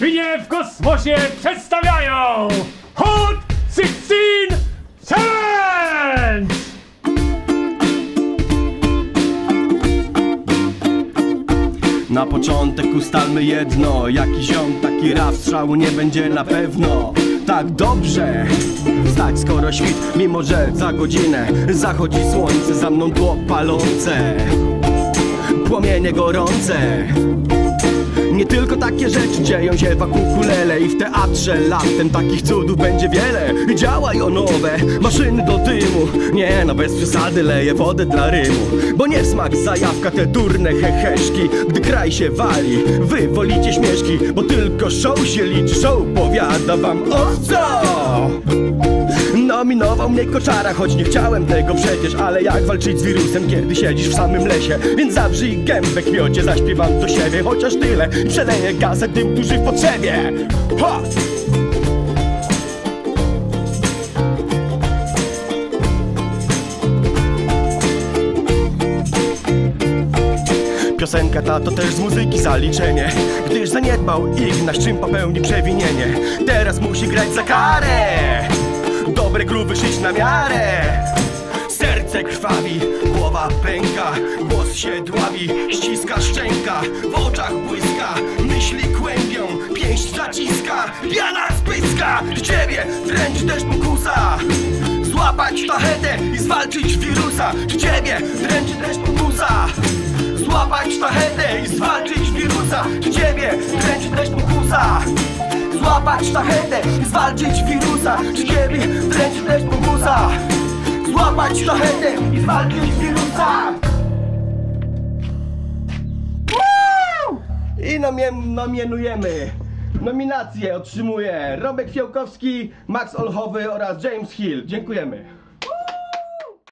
Świnie w kosmosie przedstawiają Hot Sixteen Szesnaście! Na początek ustalmy jedno, jaki ziom, taki raf, strzału nie będzie na pewno. Tak dobrze wstać skoro świt, mimo że za godzinę zachodzi słońce, za mną tło palące, płomienie gorące. Nie tylko takie rzeczy dzieją się w Akukulele i w teatrze latem takich cudów będzie wiele. Działaj o nowe maszyny do dymu, nie no bez przesady leję wodę dla rymu. Bo nie w smak zajawka te durne heheszki, gdy kraj się wali, wy wolicie śmieszki. Bo tylko show się liczy, show powiada wam o co? Nominował mnie koczara, choć nie chciałem tego przecież. Ale jak walczyć z wirusem, kiedy siedzisz w samym lesie? Więc zabrzyj gębę, kmiocie, zaśpiewam do siebie chociaż tyle i przeleję gazę tym, którzy w potrzebie. Ha! Piosenka ta to też z muzyki zaliczenie, gdyż zaniedbał Ignasz, czym popełni przewinienie. Teraz musi grać za karę, dobre gruby szyć na miarę. Serce krwawi, głowa pęka, głos się dławi, ściska szczęka, w oczach błyska, myśli kłębią, pięść zaciska, piana spyska, ciebie wręcz też pokusa złapać sztachetę i zwalczyć wirusa. Ciebie wręcz też pokusa złapać sztachetę i zwalczyć wirusa. Ciebie wręcz też pokusa złapać sztachetę i zwalczyć wirusa. Ciebie wręcz też pokusa złapać sztachetę i zwalczyć wirusa. I nominujemy. Nominacje otrzymuje Romuald Fijałkowski, Max Olchowy oraz James Hill. Dziękujemy.